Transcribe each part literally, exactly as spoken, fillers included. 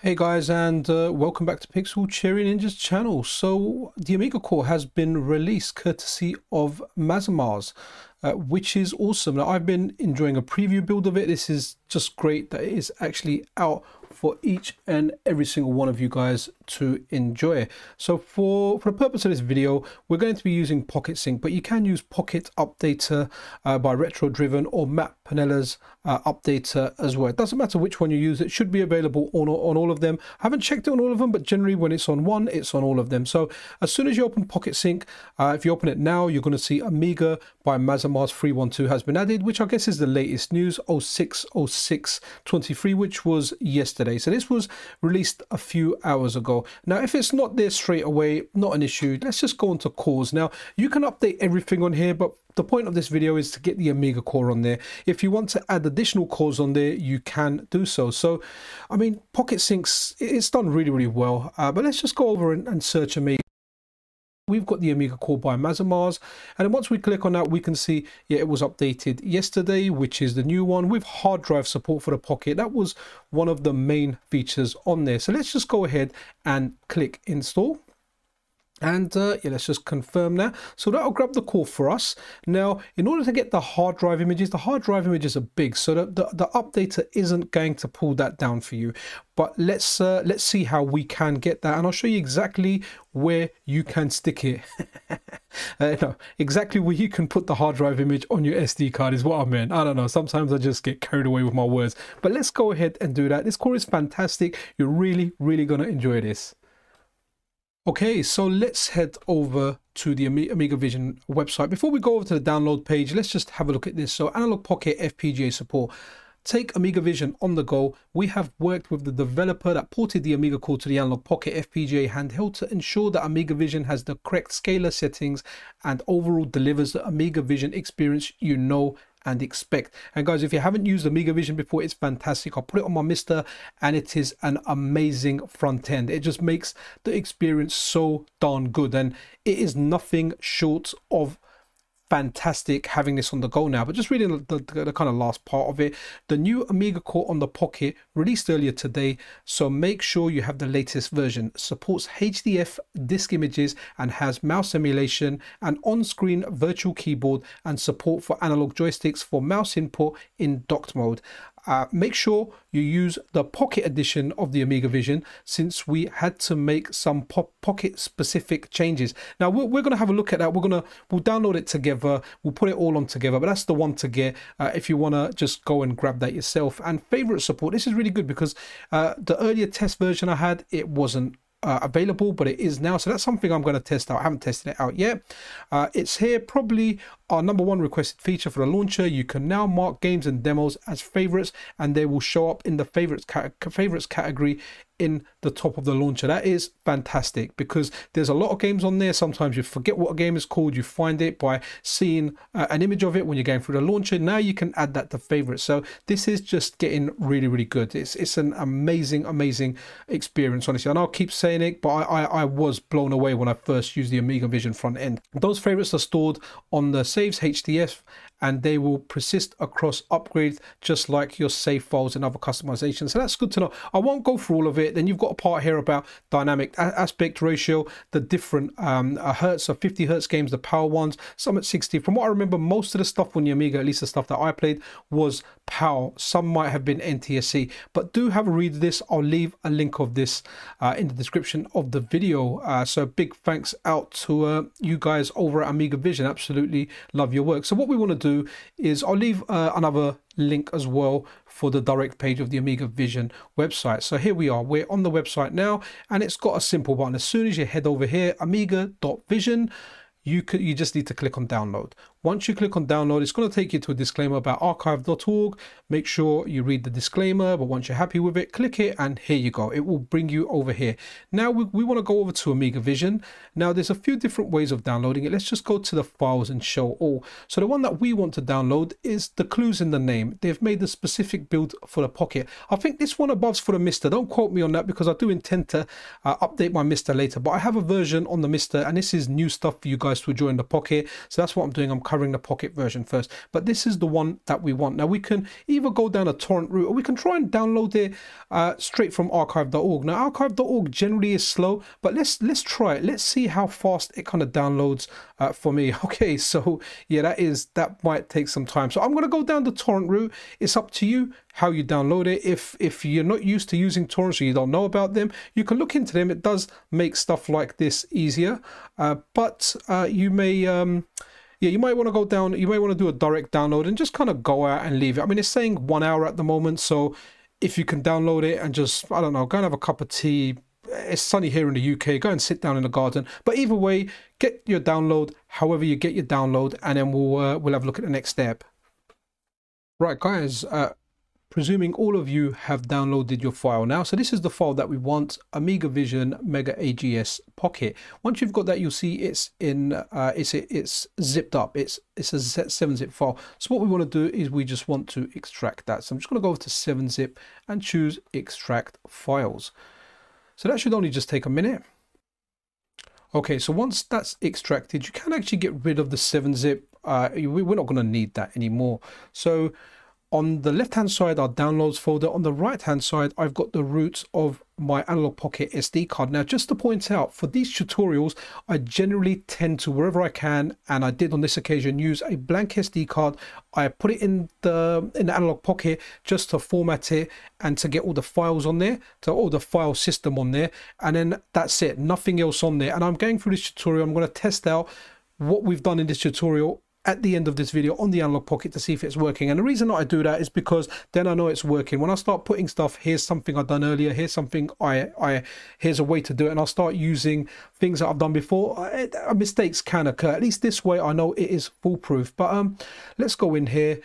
Hey guys, and uh, welcome back to Pixel Cherry Ninja's channel. So the Amiga Core has been released courtesy of Mazamars, uh, which is awesome. Now I've been enjoying a preview build of it. This is just great that it is actually out for each and every single one of you guys to enjoy. So for, for the purpose of this video, we're going to be using Pocket Sync, but you can use Pocket Updater uh, by Retro Driven or Matt Panella's uh, Updater as well. It doesn't matter which one you use, it should be available on, on all of them. I haven't checked it on all of them, but generally when it's on one, it's on all of them. So as soon as you open Pocket Sync, uh, if you open it now, you're going to see Amiga by Mazamars three twelve has been added, which I guess is the latest news, oh six oh six twenty-three, which was yesterday. So this was released a few hours ago. Now, if it's not there straight away, not an issue. Let's just go on to cores. Now, you can update everything on here, but the point of this video is to get the Amiga core on there. If you want to add additional cores on there, you can do so. So, I mean, Pocket Sync's, it's done really, really well. Uh, but let's just go over and, and search Amiga. We've got the Amiga Core by Mazamars, and then once we click on that, we can see, yeah, it was updated yesterday, which is the new one with hard drive support for the Pocket. That was one of the main features on there. So let's just go ahead and click install. And uh, yeah, let's just confirm that. So that'll grab the core for us. Now, in order to get the hard drive images, the hard drive images are big, so that the, the updater isn't going to pull that down for you. But let's uh, let's see how we can get that, and I'll show you exactly where you can stick it. uh, no, exactly where you can put the hard drive image on your S D card is what I meant. I don't know. Sometimes I just get carried away with my words. But let's go ahead and do that. This core is fantastic. You're really, really going to enjoy this. Okay, so let's head over to the AmigaVision website. Before we go over to the download page, let's just have a look at this. So Analogue Pocket F P G A support. Take AmigaVision on the go. We have worked with the developer that ported the Amiga Core to the Analogue Pocket F P G A handheld to ensure that AmigaVision has the correct scalar settings and overall delivers the AmigaVision experience you know and expect. And guys, if you haven't used AmigaVision before, it's fantastic. I'll put it on my Mister, and it is an amazing front end. It just makes the experience so darn good, and it is nothing short of fantastic having this on the go now. But just reading the, the, the kind of last part of it, the new Amiga Core on the Pocket released earlier today, so make sure you have the latest version. Supports H D F disk images and has mouse emulation and on-screen virtual keyboard and support for analog joysticks for mouse input in docked mode. Uh, make sure you use the Pocket edition of the AmigaVision, since we had to make some po Pocket specific changes. Now we're, we're going to have a look at that. We're going to we'll download it together. We'll put it all on together. But that's the one to get uh, if you want to just go and grab that yourself. And favorite support. This is really good because uh, the earlier test version I had, it wasn't Uh, available, but it is now, so that's something I'm going to test out. I haven't tested it out yet. Uh, it's here, probably our number one requested feature for the launcher. You can now mark games and demos as favorites, and they will show up in the favorites ca favorites category in the top of the launcher. That is fantastic because there's a lot of games on there. Sometimes you forget what a game is called. You find it by seeing uh, an image of it when you're going through the launcher. Now you can add that to favorites. So this is just getting really, really good. It's it's an amazing, amazing experience, honestly. And I'll keep saying it, but I, I, I was blown away when I first used the AmigaVision front end. Those favorites are stored on the saves H D F, and they will persist across upgrades just like your save files and other customizations. So that's good to know. I won't go through all of it. Then you've got a part here about dynamic aspect ratio, the different um, hertz, so fifty hertz games, the power ones, some at sixty. From what I remember, most of the stuff on the Amiga, at least the stuff that I played, was power. Some might have been N T S C, but do have a read of this. I'll leave a link of this uh, in the description of the video. Uh, so big thanks out to uh, you guys over at AmigaVision. Absolutely love your work. So what we want to do Do is I'll leave uh, another link as well for the direct page of the AmigaVision website. So here we are, we're on the website now, and it's got a simple button. As soon as you head over here, amiga dot vision, you could you just need to click on download. Once you click on download, it's going to take you to a disclaimer about archive dot org. Make sure you read the disclaimer, but once you're happy with it, click it, and here you go. It will bring you over here. Now we, we want to go over to AmigaVision. Now there's a few different ways of downloading it. Let's just go to the files and show all. So the one that we want to download is the clues in the name. They've made the specific build for the Pocket. I think this one above's for the Mister. Don't quote me on that because I do intend to uh, update my Mister later, but I have a version on the Mister, and this is new stuff for you guys to enjoy in the Pocket. So that's what I'm doing. I'm currently covering the Pocket version first, but this is the one that we want. Now we can either go down a torrent route, or we can try and download it uh, straight from archive dot org. Now archive dot org generally is slow, but let's let's try it. Let's see how fast it kind of downloads uh, for me. Okay, so yeah, that is that might take some time. So I'm going to go down the torrent route. It's up to you how you download it. If if you're not used to using torrents or you don't know about them, you can look into them. It does make stuff like this easier, uh, but uh, you may um, yeah you might want to go down. You may want to do a direct download and just kind of go out and leave it. I mean, it's saying one hour at the moment, so if you can download it and just, I don't know, go and have a cup of tea. It's sunny here in the U K. Go and sit down in the garden. But either way, get your download. However you get your download, and then we'll uh, we'll have a look at the next step. Right, guys. Uh, Presuming all of you have downloaded your file now. So this is the file that we want, AmigaVision Mega A G S Pocket. Once you've got that, you'll see it's in, uh, it's it's zipped up. It's it's a seven zip file. So what we want to do is we just want to extract that. So I'm just going to go over to seven zip and choose Extract Files. So that should only just take a minute. Okay, so once that's extracted, you can actually get rid of the seven zip. Uh, we're not going to need that anymore. So on the left hand side, our downloads folder. On the right hand side, I've got the roots of my Analogue Pocket S D card. Now, just to point out, for these tutorials, I generally tend to, wherever I can, and I did on this occasion, use a blank S D card. I put it in the in the Analogue Pocket just to format it and to get all the files on there, to all the file system on there, and then that's it, nothing else on there. And I'm going through this tutorial, I'm going to test out what we've done in this tutorial at the end of this video on the Analogue Pocket to see if it's working. And the reason that I do that is because then I know it's working. When I start putting stuff, here's something I've done earlier, here's something I, I here's a way to do it, and I'll start using things that I've done before, I, I, mistakes can occur. At least this way I know it is foolproof. But um, let's go in here.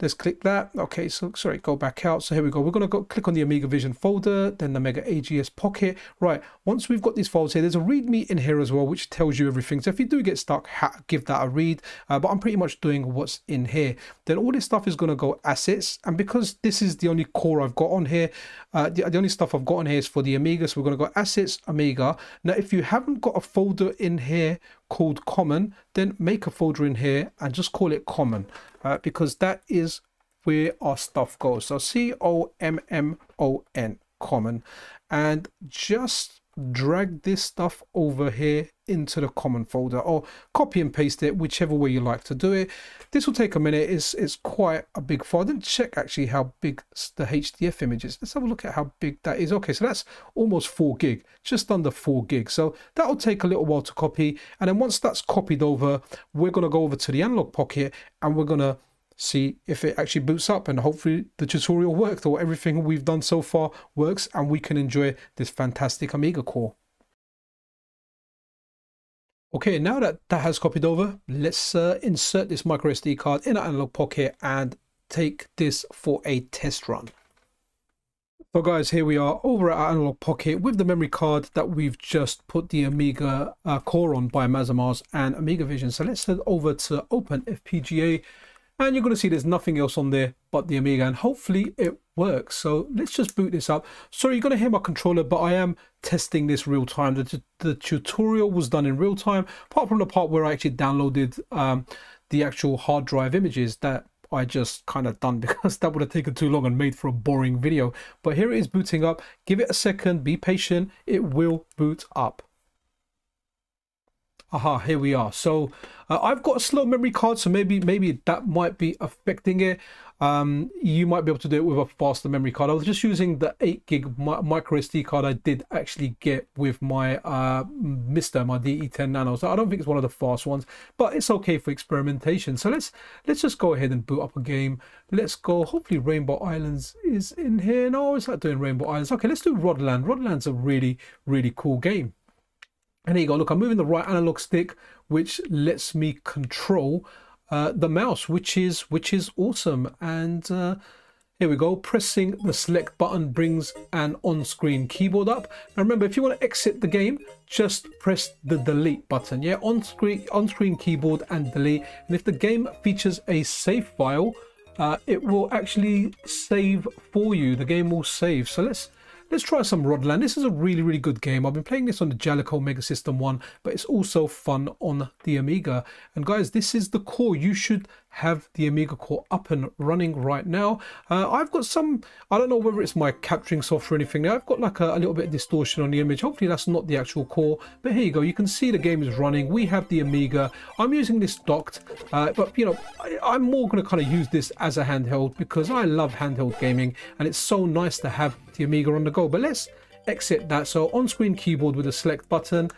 Let's click that. Okay, so sorry, go back out. So here we go. We're going to go click on the AmigaVision folder, then the Mega A G S Pocket. Right, once we've got these files here, there's a README in here as well, which tells you everything. So if you do get stuck, ha, give that a read. Uh, but I'm pretty much doing what's in here. Then all this stuff is going to go assets. And because this is the only core I've got on here, uh, the, the only stuff I've got on here is for the Amiga. So we're going to go assets, Amiga. Now, if you haven't got a folder in here called common, then make a folder in here and just call it common, uh, because that is where our stuff goes. So C O M M O N, common, and just drag this stuff over here into the common folder, or copy and paste it, whichever way you like to do it. This will take a minute. It's, it's quite a big file. I didn't check actually how big the H D F image is. Let's have a look at how big that is. Okay, so that's almost four gig, just under four gig. So that'll take a little while to copy, and then once that's copied over, we're going to go over to the Analogue Pocket and we're going to see if it actually boots up, and hopefully the tutorial worked, or everything we've done so far works, and we can enjoy this fantastic Amiga core. Okay, now that that has copied over, let's uh, insert this micro S D card in our Analogue Pocket and take this for a test run. So guys, here we are over at our Analogue Pocket with the memory card that we've just put the Amiga uh, core on by Mazamars and AmigaVision. So let's head over to Open F P G A, and you're going to see there's nothing else on there but the Amiga, and hopefully it works. So let's just boot this up. Sorry, you're going to hear my controller, but I am testing this real time. The, the tutorial was done in real time, apart from the part where I actually downloaded um, the actual hard drive images that I just kind of done, because that would have taken too long and made for a boring video. But here it is booting up. Give it a second. Be patient. It will boot up. Aha, here we are. So uh, I've got a slow memory card, so maybe maybe that might be affecting it. Um, you might be able to do it with a faster memory card. I was just using the eight gig mi micro S D card I did actually get with my uh, Mister, my D E ten Nano. So I don't think it's one of the fast ones, but it's okay for experimentation. So let's let's just go ahead and boot up a game. Let's go. Hopefully Rainbow Islands is in here. No, it's not doing Rainbow Islands. Okay, let's do Rodland. Rodland's a really, really cool game. And there you go. Look, I'm moving the right analog stick, which lets me control uh, the mouse, which is which is awesome. And uh, here we go. Pressing the select button brings an on-screen keyboard up. Now remember, if you want to exit the game, just press the delete button. Yeah, on-screen on-screen keyboard and delete. And if the game features a save file, uh, it will actually save for you. The game will save. So let's Let's try some Rodland. This is a really, really good game. I've been playing this on the Jaleco Mega System one, but it's also fun on the Amiga. And guys, this is the core. You should have the Amiga core up and running right now. Uh, I've got some, I don't know whether it's my capturing software or anything. Now I've got like a, a little bit of distortion on the image. Hopefully that's not the actual core, but here you go. You can see the game is running. We have the Amiga. I'm using this docked, uh, but you know, I, I'm more going to kind of use this as a handheld because I love handheld gaming and it's so nice to have the Amiga on the go. But let's exit that. So on-screen keyboard with a select button,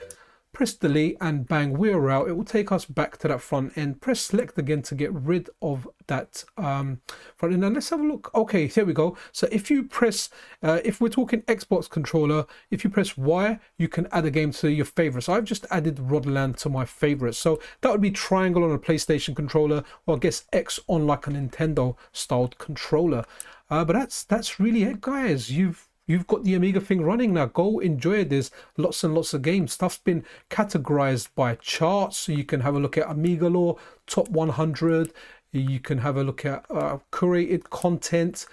press delete and bang, we're out. It will take us back to that front end. Press select again to get rid of that um, front end. And let's have a look. Okay, here we go. So if you press, uh, if we're talking Xbox controller, if you press Y, you can add a game to your favorites. So I've just added Rodland to my favorites. So that would be triangle on a PlayStation controller, or I guess X on like a Nintendo styled controller. Uh, but that's that's really it, guys. You've You've got the Amiga thing running now. Go enjoy it. There's lots and lots of games. Stuff's been categorized by charts, so you can have a look at Amiga lore, top one hundred. You can have a look at uh, curated content.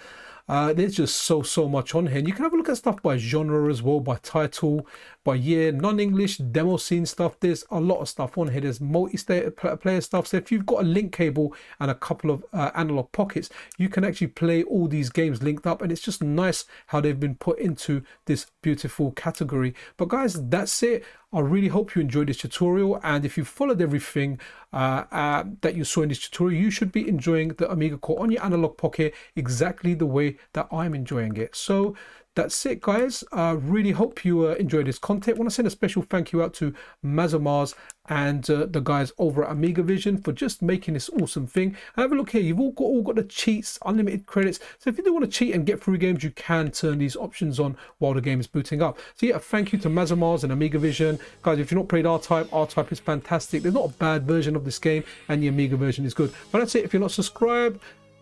Uh, there's just so, so much on here. And you can have a look at stuff by genre as well, by title, by year, non-English, demo scene stuff. There's a lot of stuff on here. There's multi-player stuff. So if you've got a link cable and a couple of uh, analog pockets, you can actually play all these games linked up. And it's just nice how they've been put into this beautiful category. But guys, that's it. I really hope you enjoyed this tutorial, and if you followed everything uh, uh, that you saw in this tutorial, you should be enjoying the Amiga core on your Analogue Pocket exactly the way that I'm enjoying it. So that's it, guys. I uh, really hope you uh, enjoyed this content. I want to send a special thank you out to Mazamars and uh, the guys over at AmigaVision for just making this awesome thing. And have a look here. You've all got, all got the cheats, unlimited credits. So if you do want to cheat and get through games, you can turn these options on while the game is booting up. So yeah, thank you to Mazamars and AmigaVision. Guys, if you've not played R-Type, R-Type is fantastic. There's not a bad version of this game, and the Amiga version is good. But that's it. If you're not subscribed,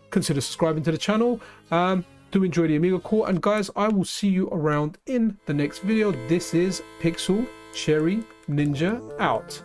consider subscribing to the channel. Um, do enjoy the Amiga core, and guys, I will see you around in the next video. This is Pixel Cherry Ninja out.